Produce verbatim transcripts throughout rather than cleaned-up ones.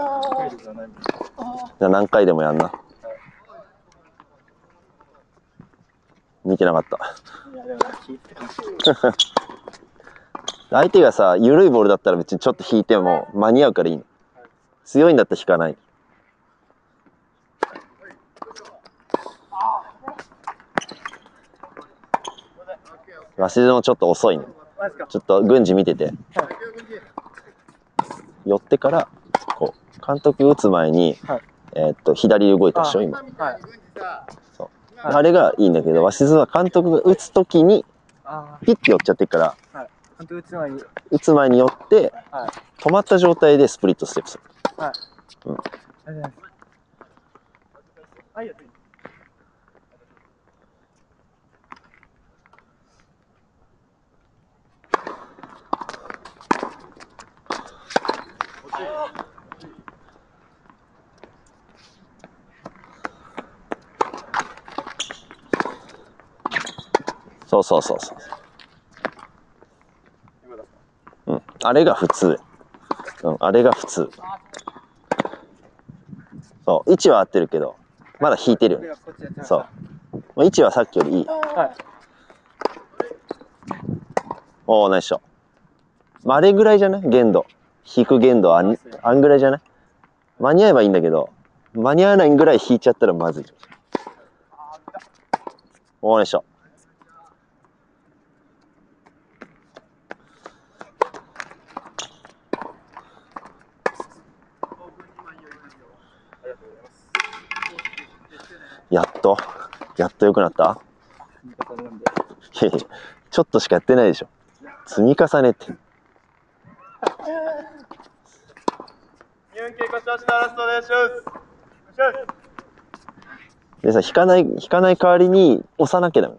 じゃあ何回でもやんな。見てなかった。相手がさ、緩いボールだったら別にちょっと引いても間に合うからいいの。強いんだったら引かない。鷲津もちょっと遅いね。ちょっと郡司見てて、寄ってからこう監督打つ前に、はい、えっと左動いたでしょ今、はい、そう、はい、あれがいいんだけど、鷲津は監督が打つ時にピッて寄っちゃってから、はい、監督打つ前に打つ前に寄って、はい、止まった状態でスプリットステップする。はい、うん、はい、そうそうそうそう。うん、あれが普通。うん、あれが普通。そう、位置は合ってるけど、まだ引いてるよね。そう。位置はさっきよりいい。はい、おお、ナイスショット。あれぐらいじゃない？限度。引く限度あん、あんぐらいじゃない？間に合えばいいんだけど、間に合わないぐらい引いちゃったらまずい。おお、ナイスショット。やっとやっと良くなった？いやいや、ちょっとしかやってないでしょ。積み重ねて。でさ、引かない引かない代わりに押さなきゃダメ。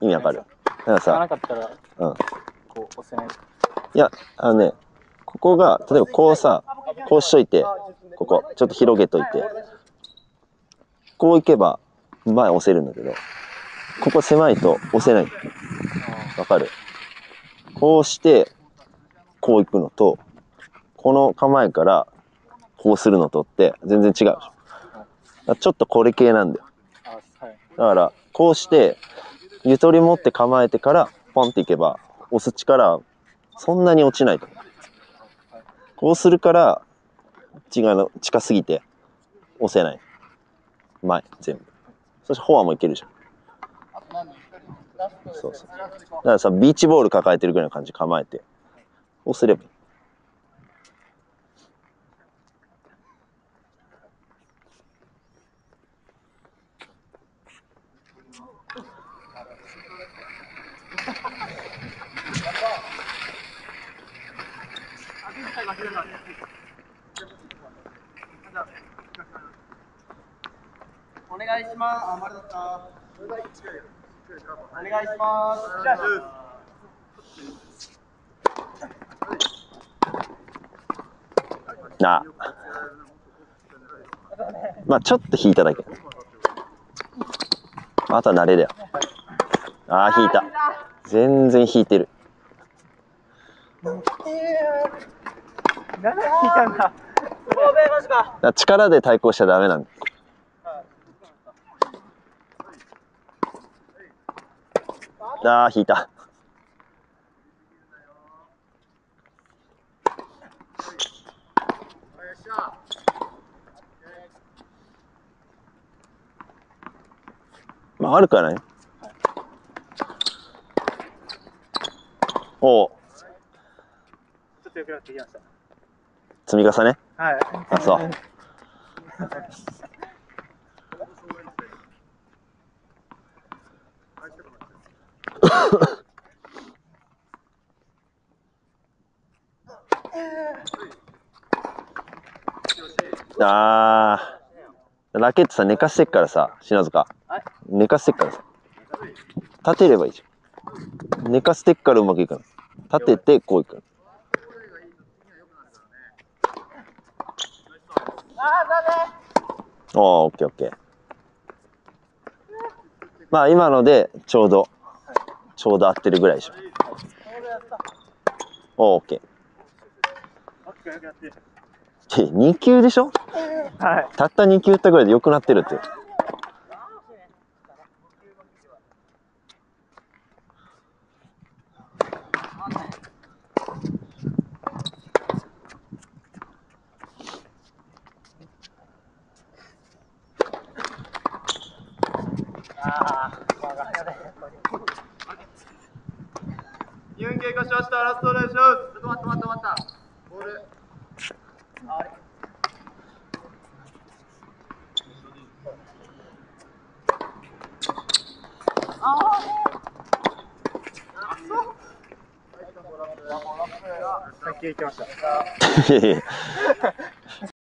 意味わかる？だからさ、引かなかったら、うん、こう押せない。いや、あのね、ここが例えばこうさ、こうしといて、ここちょっと広げといて。こう行けば前押せるんだけど、ここ狭いと押せない。わかる？こうしてこう行くのと、この構えからこうするのとって全然違うでしょ。だからちょっとこれ系なんだよ。だからこうしてゆとり持って構えてからポンっていけば押す力そんなに落ちないと思う。こうするから近すぎて押せない。前全部、そしてフォアもいけるじゃん。そうそう、だからさ、ビーチボール抱えてるぐらいの感じ、構えてこうすればいい。お願いします。あ、丸だった。お願いします。じゃあ、あ、まあちょっと引いただけ。あとは慣れだよ。あー、引いた。全然引いてる。力で対抗しちゃダメなんだ。ああ、引いた。まあ、あるかね。おお。ちょっと良くなってきました。積み重ね。はい。あ、そう。あー、ラケットさ、寝かしてっからさ、篠塚寝かしてっからさ、立てればいいじゃん。寝かしてっからうまくいくの。立ててこういくの。おー、オッケーオッケー。まあ今のでちょうどちょうど合ってるぐらいでしょ。おー、オッケー。に級でしょ、はい、たったに級ってぐらいで良くなってるって。ユンゲーご視聴ありがとうございました。ラストお願いします。ちょっと待った待った待ったボールあれあーさっき行きました。